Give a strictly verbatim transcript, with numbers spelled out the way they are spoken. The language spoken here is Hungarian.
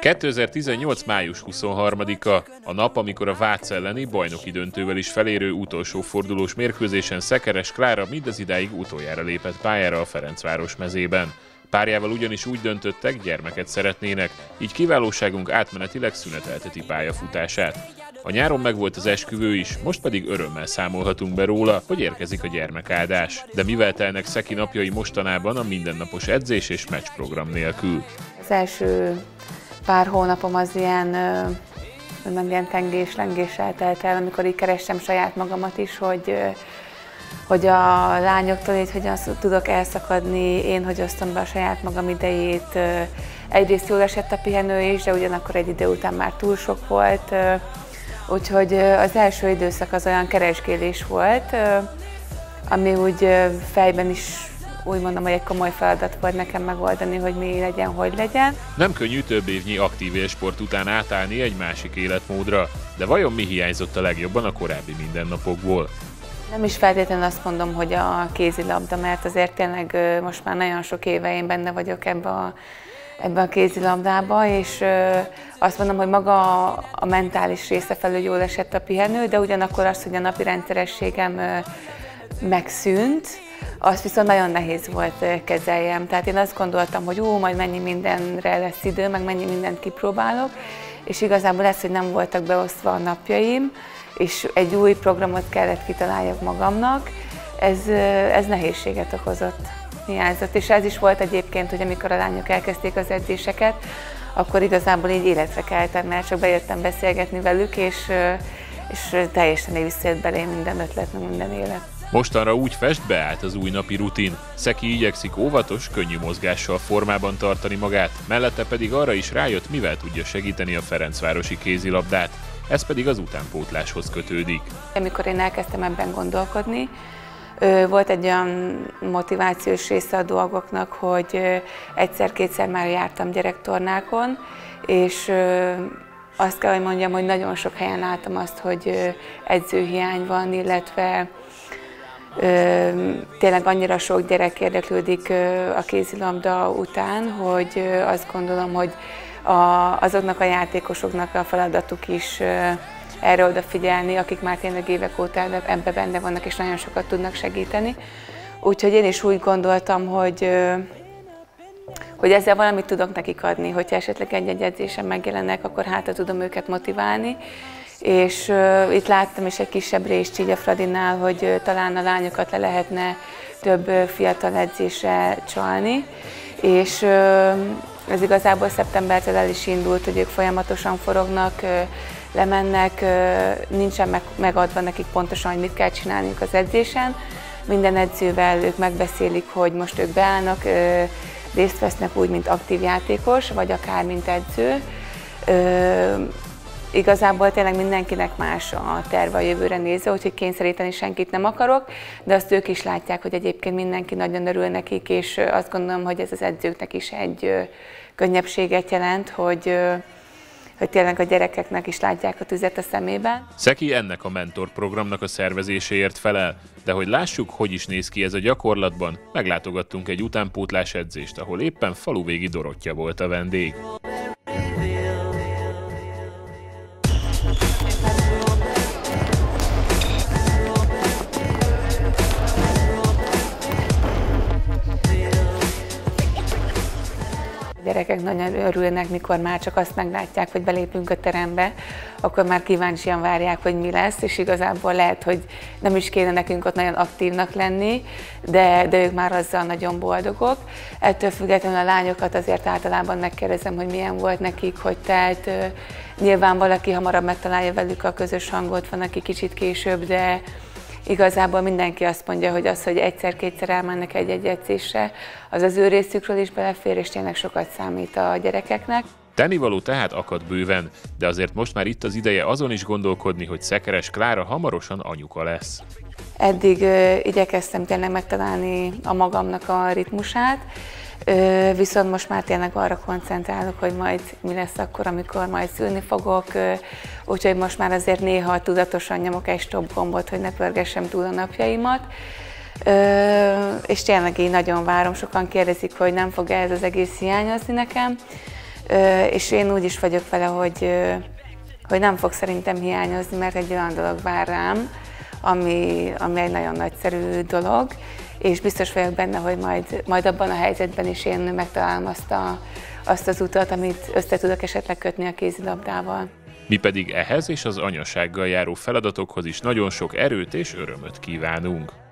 kétezer-tizennyolc. május huszonharmadika, a nap, amikor a Vác elleni bajnoki döntővel is felérő utolsó fordulós mérkőzésen Szekeres Klára mindezidáig utoljára lépett pályára a Ferencváros mezében. Párjával ugyanis úgy döntöttek, gyermeket szeretnének, így kiválóságunk átmenetileg szünetelteti pályafutását. A nyáron megvolt az esküvő is, most pedig örömmel számolhatunk be róla, hogy érkezik a gyermekáldás. De mivel telnek Szeki napjai mostanában a mindennapos edzés és meccsprogram nélkül? Az első pár hónapom az ilyen, ilyen tengés-lengéssel telt el, amikor így kerestem saját magamat is, hogy hogy a lányoktól így hogyan tudok elszakadni, én hogy osztom be a saját magam idejét. Egyrészt jól esett a pihenő is, de ugyanakkor egy idő után már túl sok volt. Úgyhogy az első időszak az olyan keresgélés volt, ami úgy fejben is úgy mondom, hogy egy komoly feladat volt nekem megoldani, hogy mi legyen, hogy legyen. Nem könnyű több évnyi aktív élsport után átállni egy másik életmódra, de vajon mi hiányzott a legjobban a korábbi mindennapokból? Nem is feltétlenül azt mondom, hogy a kézilabda, mert azért tényleg most már nagyon sok éve én benne vagyok ebbe a, ebbe a kézilabdába, és azt mondom, hogy maga a mentális része felül jól esett a pihenő, de ugyanakkor az, hogy a napi rendszerességem megszűnt, az viszont nagyon nehéz volt kezeljem. Tehát én azt gondoltam, hogy ú, majd mennyi mindenre lesz idő, meg mennyi mindent kipróbálok, és igazából ez, hogy nem voltak beosztva a napjaim, és egy új programot kellett kitaláljak magamnak, ez, ez nehézséget okozott, hiányzott. És ez is volt egyébként, hogy amikor a lányok elkezdték az edzéseket, akkor igazából így életre keltem, mert csak bejöttem beszélgetni velük, és, és teljesen visszajött belém minden ötlet, minden élet. Mostanra úgy fest, beállt az új napi rutin. Szeki igyekszik óvatos, könnyű mozgással formában tartani magát, mellette pedig arra is rájött, mivel tudja segíteni a ferencvárosi kézilabdát. Ez pedig az utánpótláshoz kötődik. Amikor én elkezdtem ebben gondolkodni, volt egy olyan motivációs része a dolgoknak, hogy egyszer-kétszer már jártam gyerektornákon, és azt kell, hogy mondjam, hogy nagyon sok helyen láttam azt, hogy edzőhiány van, illetve tényleg annyira sok gyerek érdeklődik a kézilabda után, hogy azt gondolom, hogy A, azoknak a játékosoknak a feladatuk is e, erre odafigyelni, akik már tényleg évek óta ebben benne vannak és nagyon sokat tudnak segíteni. Úgyhogy én is úgy gondoltam, hogy, e, hogy ezzel valamit tudok nekik adni, hogyha esetleg egy-egy edzésen megjelennek, akkor hátra tudom őket motiválni. És e, itt láttam is egy kisebb részt így a Fradinál, hogy e, talán a lányokat le lehetne több fiatal edzésre csalni. És e, Ez igazából szeptembertől el is indult, hogy ők folyamatosan forognak, lemennek, nincsen megadva nekik pontosan, hogy mit kell csinálniuk az edzésen. Minden edzővel ők megbeszélik, hogy most ők beállnak, részt vesznek úgy, mint aktív játékos, vagy akár, mint edző. Igazából tényleg mindenkinek más a terve a jövőre nézve, úgyhogy kényszeríteni senkit nem akarok, de azt ők is látják, hogy egyébként mindenki nagyon örül nekik, és azt gondolom, hogy ez az edzőknek is egy könnyebbséget jelent, hogy, hogy tényleg a gyerekeknek is látják a tüzet a szemében. Szeki ennek a mentorprogramnak a szervezéséért felel, de hogy lássuk, hogy is néz ki ez a gyakorlatban, meglátogattunk egy utánpótlás edzést, ahol éppen faluvégi Dorottya volt a vendég. A gyerekek nagyon örülnek, mikor már csak azt meglátják, hogy belépünk a terembe, akkor már kíváncsian várják, hogy mi lesz, és igazából lehet, hogy nem is kéne nekünk ott nagyon aktívnak lenni, de, de ők már azzal nagyon boldogok. Ettől függetlenül a lányokat azért általában megkérdezem, hogy milyen volt nekik, hogy telt. Nyilván valaki hamarabb megtalálja velük a közös hangot, van, aki kicsit később, de igazából mindenki azt mondja, hogy az, hogy egyszer-kétszer elmennek egy-egy edzésre, az az ő részükről is belefér, és tényleg sokat számít a gyerekeknek. Tennivaló tehát akad bőven, de azért most már itt az ideje azon is gondolkodni, hogy Szekeres Klára hamarosan anyuka lesz. Eddig ö, igyekeztem tényleg megtalálni a magamnak a ritmusát, ö, viszont most már tényleg arra koncentrálok, hogy majd mi lesz akkor, amikor majd szülni fogok, ö, úgyhogy most már azért néha tudatosan nyomok egy stop gombot, hogy ne pörgessem túl a napjaimat. és tényleg így nagyon várom. Sokan kérdezik, hogy nem fog ez az egész hiányozni nekem, és én úgy is vagyok vele, hogy, hogy nem fog szerintem hiányozni, mert egy olyan dolog vár rám, ami, ami egy nagyon nagyszerű dolog, és biztos vagyok benne, hogy majd, majd abban a helyzetben is én megtalálom azt, a, azt az utat, amit össze tudok esetleg kötni a kézilabdával. Mi pedig ehhez és az anyasággal járó feladatokhoz is nagyon sok erőt és örömöt kívánunk!